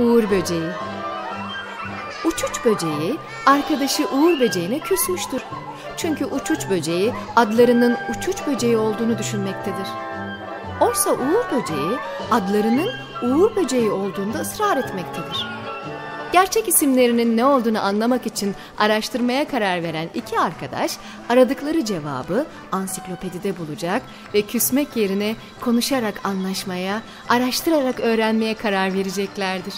Uğur böceği. Uçuç böceği arkadaşı uğur böceğine küsmüştür. Çünkü uçuç böceği adlarının uçuç böceği olduğunu düşünmektedir. Oysa uğur böceği adlarının uğur böceği olduğunda ısrar etmektedir. Gerçek isimlerinin ne olduğunu anlamak için araştırmaya karar veren iki arkadaş aradıkları cevabı ansiklopedide bulacak ve küsmek yerine konuşarak anlaşmaya, araştırarak öğrenmeye karar vereceklerdir.